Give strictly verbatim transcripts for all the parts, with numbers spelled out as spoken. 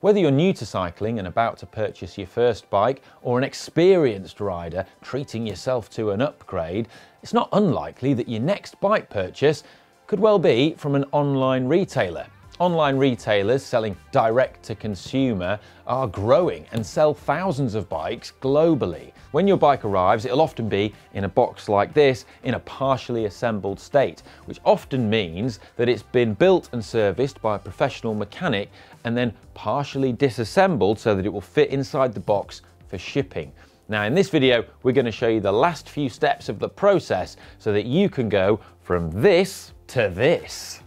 Whether you're new to cycling and about to purchase your first bike, or an experienced rider treating yourself to an upgrade, it's not unlikely that your next bike purchase could well be from an online retailer. Online retailers selling direct to consumer are growing and sell thousands of bikes globally. When your bike arrives, it'll often be in a box like this, in a partially assembled state, which often means that it's been built and serviced by a professional mechanic and then partially disassembled so that it will fit inside the box for shipping. Now in this video, we're going to show you the last few steps of the process so that you can go from this to this.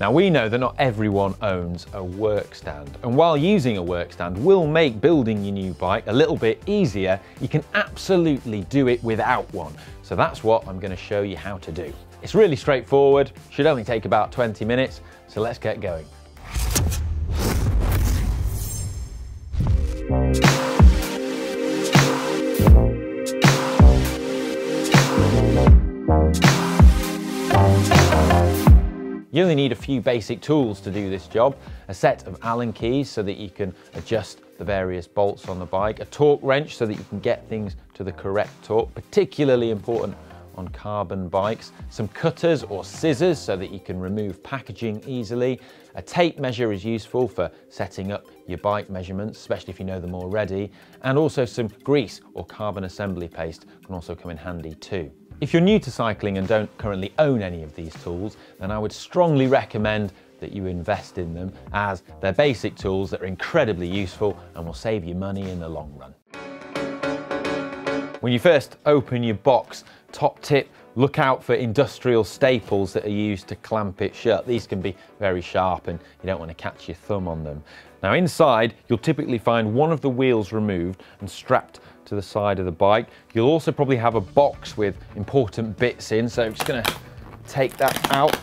Now we know that not everyone owns a work stand, and while using a work stand will make building your new bike a little bit easier, you can absolutely do it without one. So that's what I'm going to show you how to do. It's really straightforward, should only take about twenty minutes, so let's get going. You only need a few basic tools to do this job, a set of Allen keys so that you can adjust the various bolts on the bike, a torque wrench so that you can get things to the correct torque, particularly important on carbon bikes, some cutters or scissors so that you can remove packaging easily, a tape measure is useful for setting up your bike measurements, especially if you know them already, and also some grease or carbon assembly paste can also come in handy too. If you're new to cycling and don't currently own any of these tools, then I would strongly recommend that you invest in them, as they're basic tools that are incredibly useful and will save you money in the long run. When you first open your box, top tip, look out for industrial staples that are used to clamp it shut. These can be very sharp and you don't want to catch your thumb on them. Now inside, you'll typically find one of the wheels removed and strapped to the side of the bike. You'll also probably have a box with important bits in, so I'm just going to take that out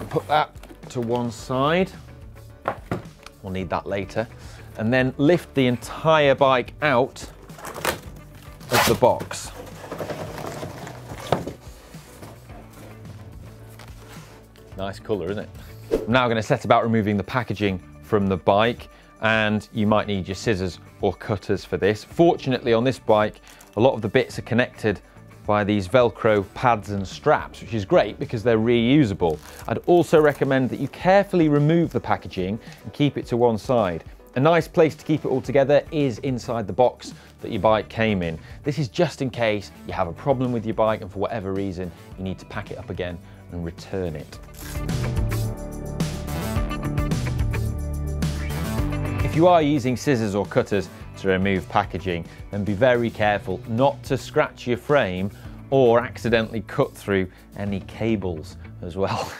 and put that to one side. We'll need that later. And then lift the entire bike out of the box. Nice colour, isn't it? I'm now going to set about removing the packaging from the bike, and you might need your scissors or cutters for this. Fortunately on this bike, a lot of the bits are connected by these Velcro pads and straps, which is great because they're reusable. I'd also recommend that you carefully remove the packaging and keep it to one side. A nice place to keep it all together is inside the box that your bike came in. This is just in case you have a problem with your bike and for whatever reason you need to pack it up again and return it. If you are using scissors or cutters to remove packaging, then be very careful not to scratch your frame or accidentally cut through any cables as well.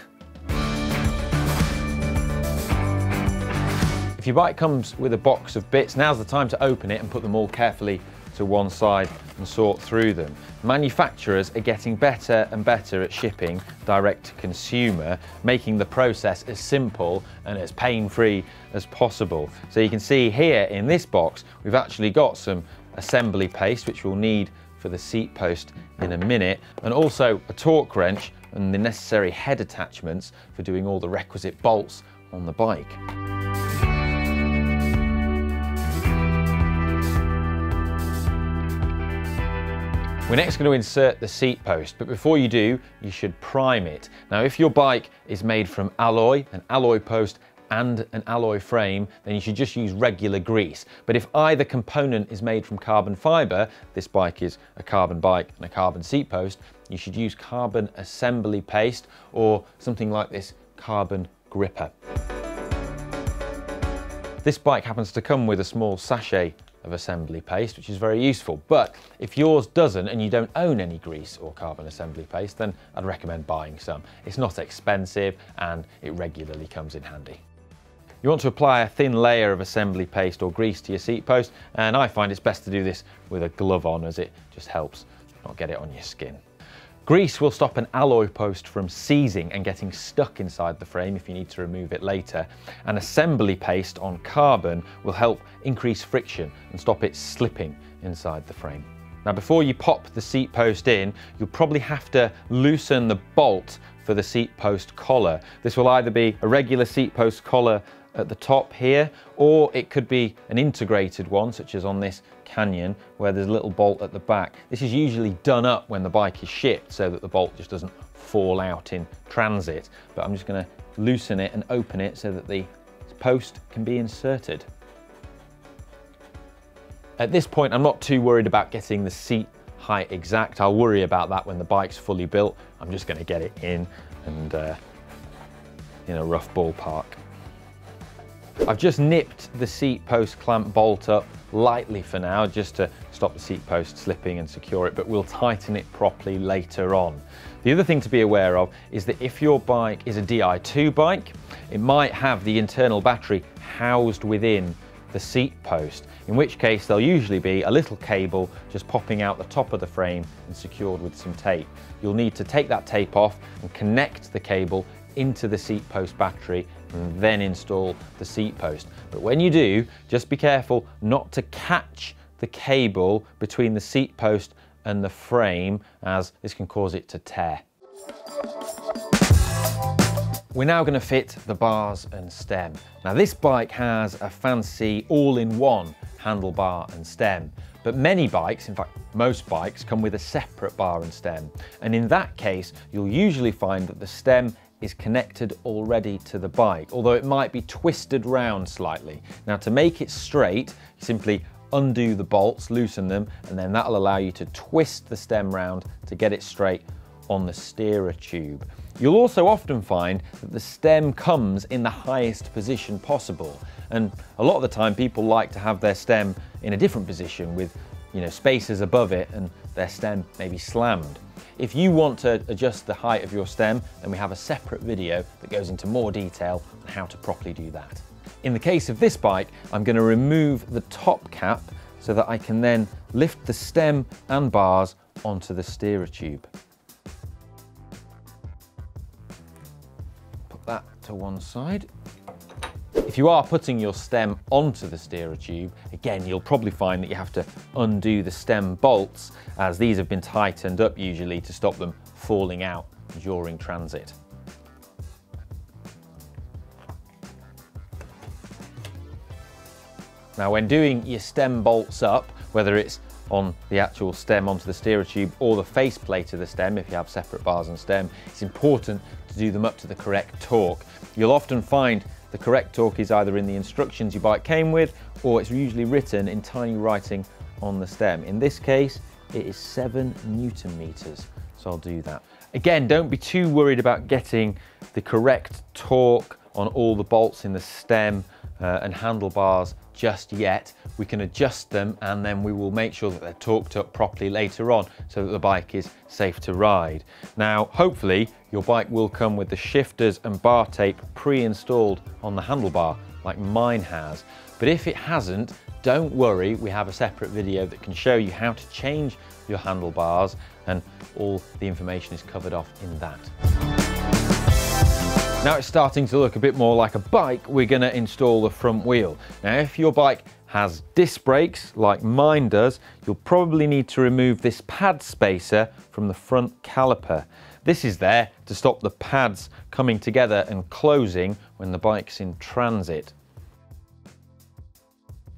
If your bike comes with a box of bits, now's the time to open it and put them all carefully to one side and sort through them. Manufacturers are getting better and better at shipping direct to consumer, making the process as simple and as pain-free as possible. So you can see here in this box, we've actually got some assembly paste, which we'll need for the seat post in a minute, and also a torque wrench and the necessary head attachments for doing all the requisite bolts on the bike. We're next going to insert the seat post, but before you do, you should prime it. Now, if your bike is made from alloy, an alloy post and an alloy frame, then you should just use regular grease. But if either component is made from carbon fiber, this bike is a carbon bike and a carbon seat post, you should use carbon assembly paste or something like this carbon gripper. This bike happens to come with a small sachet of assembly paste, which is very useful, but if yours doesn't and you don't own any grease or carbon assembly paste, then I'd recommend buying some. It's not expensive and it regularly comes in handy. You want to apply a thin layer of assembly paste or grease to your seat post, and I find it's best to do this with a glove on, as it just helps not get it on your skin. Grease will stop an alloy post from seizing and getting stuck inside the frame if you need to remove it later. An assembly paste on carbon will help increase friction and stop it slipping inside the frame. Now before you pop the seat post in, you'll probably have to loosen the bolt for the seat post collar. This will either be a regular seat post collar at the top here, or it could be an integrated one, such as on this Canyon, where there's a little bolt at the back. This is usually done up when the bike is shipped so that the bolt just doesn't fall out in transit, but I'm just going to loosen it and open it so that the post can be inserted. At this point, I'm not too worried about getting the seat height exact. I'll worry about that when the bike's fully built. I'm just going to get it in and uh, in a rough ballpark. I've just nipped the seat post clamp bolt up lightly for now, just to stop the seat post slipping and secure it, but we'll tighten it properly later on. The other thing to be aware of is that if your bike is a D I two bike, it might have the internal battery housed within the seat post, in which case there'll usually be a little cable just popping out the top of the frame and secured with some tape. You'll need to take that tape off and connect the cable into the seat post battery and then install the seat post. But when you do, just be careful not to catch the cable between the seat post and the frame, as this can cause it to tear. We're now going to fit the bars and stem. Now, this bike has a fancy all-in-one handlebar and stem, but many bikes, in fact most bikes, come with a separate bar and stem, and in that case you'll usually find that the stem is connected already to the bike, although it might be twisted round slightly. Now, to make it straight, you simply undo the bolts, loosen them, and then that'll allow you to twist the stem round to get it straight on the steerer tube. You'll also often find that the stem comes in the highest position possible, and a lot of the time people like to have their stem in a different position with, you know, spaces above it and their stem may be slammed. If you want to adjust the height of your stem, then we have a separate video that goes into more detail on how to properly do that. In the case of this bike, I'm going to remove the top cap so that I can then lift the stem and bars onto the steerer tube. Put that to one side. If you are putting your stem onto the steerer tube, again, you'll probably find that you have to undo the stem bolts, as these have been tightened up usually to stop them falling out during transit. Now, when doing your stem bolts up, whether it's on the actual stem onto the steerer tube or the faceplate of the stem, if you have separate bars and stem, it's important to do them up to the correct torque. You'll often find the correct torque is either in the instructions your bike came with, or it's usually written in tiny writing on the stem. In this case, it is seven Newton meters, so I'll do that. Again, don't be too worried about getting the correct torque on all the bolts in the stem uh, and handlebars just yet. We can adjust them and then we will make sure that they're torqued up properly later on so that the bike is safe to ride. Now, hopefully your bike will come with the shifters and bar tape pre-installed on the handlebar like mine has, but if it hasn't, don't worry, we have a separate video that can show you how to change your handlebars, and all the information is covered off in that. Now it's starting to look a bit more like a bike, we're going to install the front wheel. Now, if your bike has disc brakes like mine does, you'll probably need to remove this pad spacer from the front caliper. This is there to stop the pads coming together and closing when the bike's in transit.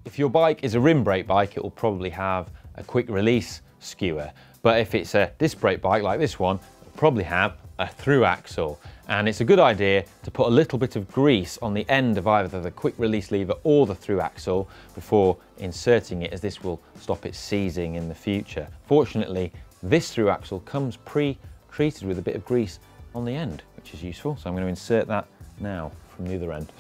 If your bike is a rim brake bike, it will probably have a quick release skewer, but if it's a disc brake bike like this one, it'll probably have a through axle. And it's a good idea to put a little bit of grease on the end of either the quick release lever or the through axle before inserting it, as this will stop it seizing in the future. Fortunately, this through axle comes pre-treated with a bit of grease on the end, which is useful. So I'm going to insert that now from the other end.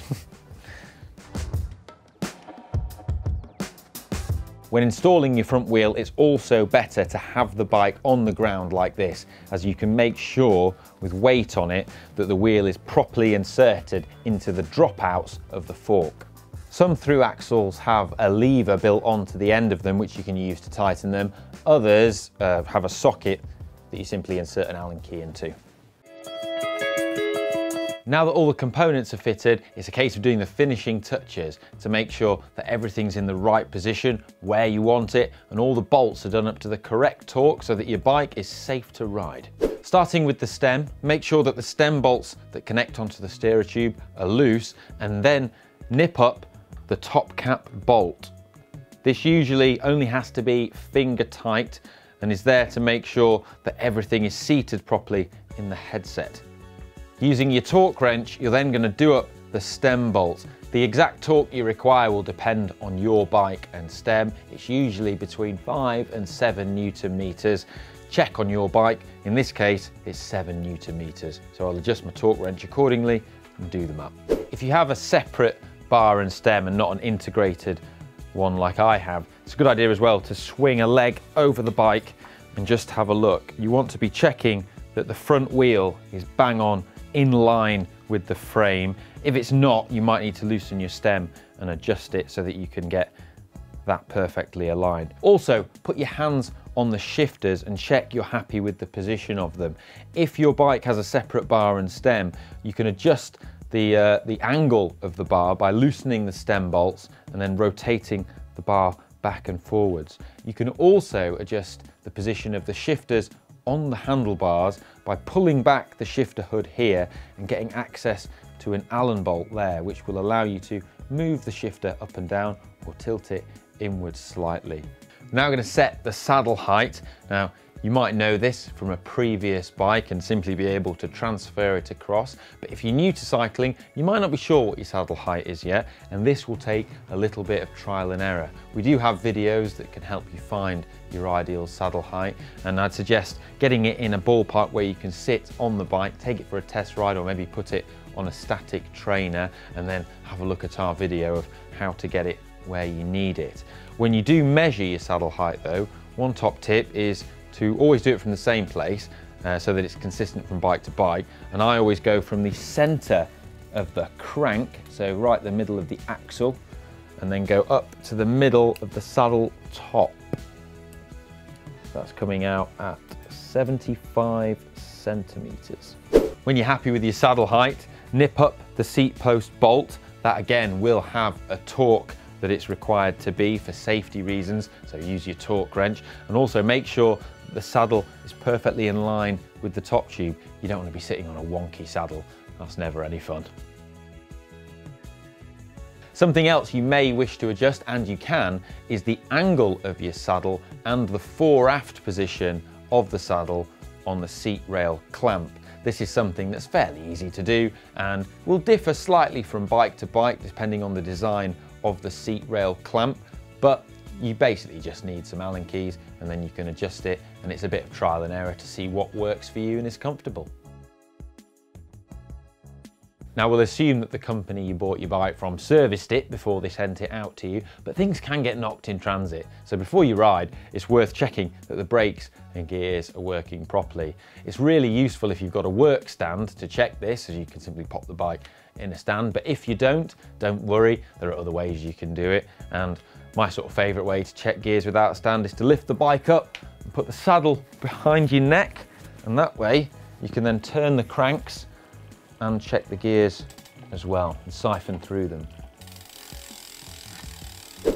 When installing your front wheel, it's also better to have the bike on the ground like this, as you can make sure with weight on it that the wheel is properly inserted into the dropouts of the fork. Some through axles have a lever built onto the end of them which you can use to tighten them. Others uh, have a socket that you simply insert an Allen key into. Now that all the components are fitted, it's a case of doing the finishing touches to make sure that everything's in the right position, where you want it, and all the bolts are done up to the correct torque so that your bike is safe to ride. Starting with the stem, make sure that the stem bolts that connect onto the steerer tube are loose, and then nip up the top cap bolt. This usually only has to be finger tight and is there to make sure that everything is seated properly in the headset. Using your torque wrench, you're then going to do up the stem bolts. The exact torque you require will depend on your bike and stem. It's usually between five and seven newton meters. Check on your bike. In this case, it's seven newton meters. So I'll adjust my torque wrench accordingly and do them up. If you have a separate bar and stem and not an integrated one like I have, it's a good idea as well to swing a leg over the bike and just have a look. You want to be checking that the front wheel is bang on in line with the frame. If it's not, you might need to loosen your stem and adjust it so that you can get that perfectly aligned. Also, put your hands on the shifters and check you're happy with the position of them. If your bike has a separate bar and stem, you can adjust the, uh, the angle of the bar by loosening the stem bolts and then rotating the bar back and forwards. You can also adjust the position of the shifters on the handlebars by pulling back the shifter hood here and getting access to an Allen bolt there, which will allow you to move the shifter up and down or tilt it inwards slightly. I'm now going to set the saddle height. Now, you might know this from a previous bike and simply be able to transfer it across, but if you're new to cycling, you might not be sure what your saddle height is yet, and this will take a little bit of trial and error. We do have videos that can help you find your ideal saddle height, and I'd suggest getting it in a ballpark where you can sit on the bike, take it for a test ride, or maybe put it on a static trainer, and then have a look at our video of how to get it where you need it. When you do measure your saddle height though, one top tip is to always do it from the same place uh, so that it's consistent from bike to bike. And I always go from the center of the crank, so right the middle of the axle, and then go up to the middle of the saddle top. That's coming out at seventy-five centimeters. When you're happy with your saddle height, nip up the seat post bolt. That again will have a torque that it's required to be for safety reasons, so use your torque wrench, and also make sure the saddle is perfectly in line with the top tube. You don't want to be sitting on a wonky saddle, that's never any fun. Something else you may wish to adjust, and you can, is the angle of your saddle and the fore-aft position of the saddle on the seat rail clamp. This is something that's fairly easy to do and will differ slightly from bike to bike depending on the design of the seat rail clamp, but you basically just need some Allen keys and then you can adjust it, and it's a bit of trial and error to see what works for you and is comfortable. Now, we'll assume that the company you bought your bike from serviced it before they sent it out to you, but things can get knocked in transit. So before you ride, it's worth checking that the brakes and gears are working properly. It's really useful if you've got a work stand to check this, as you can simply pop the bike in a stand. But if you don't, don't worry, there are other ways you can do it. And my sort of favorite way to check gears without a stand is to lift the bike up and put the saddle behind your neck. And that way you can then turn the cranks and check the gears as well and siphon through them.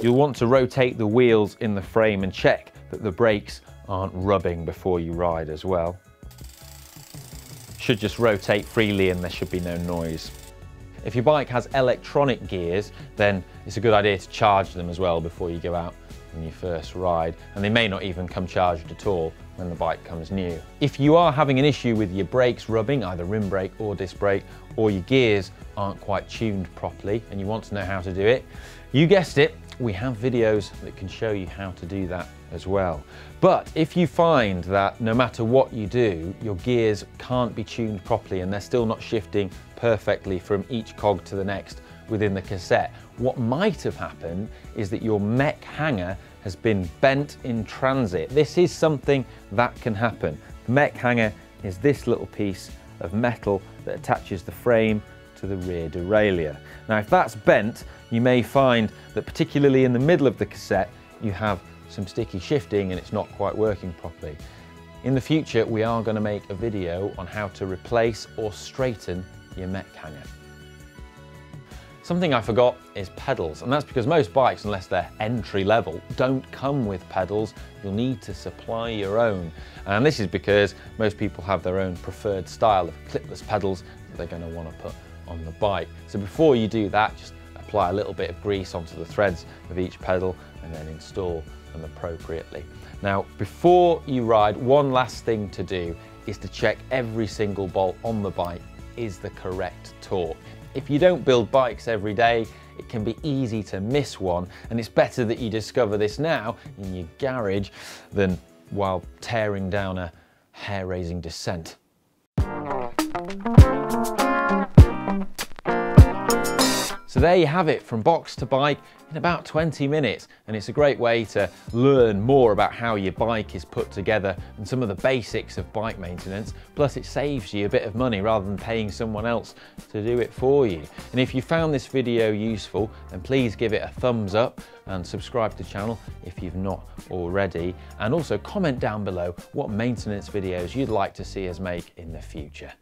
You'll want to rotate the wheels in the frame and check that the brakes aren't rubbing before you ride as well. Should just rotate freely and there should be no noise. If your bike has electronic gears, then it's a good idea to charge them as well before you go out on your first ride, and they may not even come charged at all when the bike comes new. If you are having an issue with your brakes rubbing, either rim brake or disc brake, or your gears aren't quite tuned properly and you want to know how to do it, you guessed it, we have videos that can show you how to do that as well. But if you find that no matter what you do, your gears can't be tuned properly and they're still not shifting perfectly from each cog to the next within the cassette, what might have happened is that your mech hanger has been bent in transit. This is something that can happen. The mech hanger is this little piece of metal that attaches the frame to the rear derailleur. Now, if that's bent, you may find that particularly in the middle of the cassette, you have some sticky shifting and it's not quite working properly. In the future, we are going to make a video on how to replace or straighten you met Canyon. Something I forgot is pedals, and that's because most bikes, unless they're entry level, don't come with pedals. You'll need to supply your own. And this is because most people have their own preferred style of clipless pedals that they're going to want to put on the bike. So before you do that, just apply a little bit of grease onto the threads of each pedal and then install them appropriately. Now, before you ride, one last thing to do is to check every single bolt on the bike is the correct torque. If you don't build bikes every day, it can be easy to miss one, and it's better that you discover this now in your garage than while tearing down a hair-raising descent. So there you have it, from box to bike in about twenty minutes, and it's a great way to learn more about how your bike is put together and some of the basics of bike maintenance. Plus it saves you a bit of money rather than paying someone else to do it for you. And if you found this video useful, then please give it a thumbs up and subscribe to the channel if you've not already, and also comment down below what maintenance videos you'd like to see us make in the future.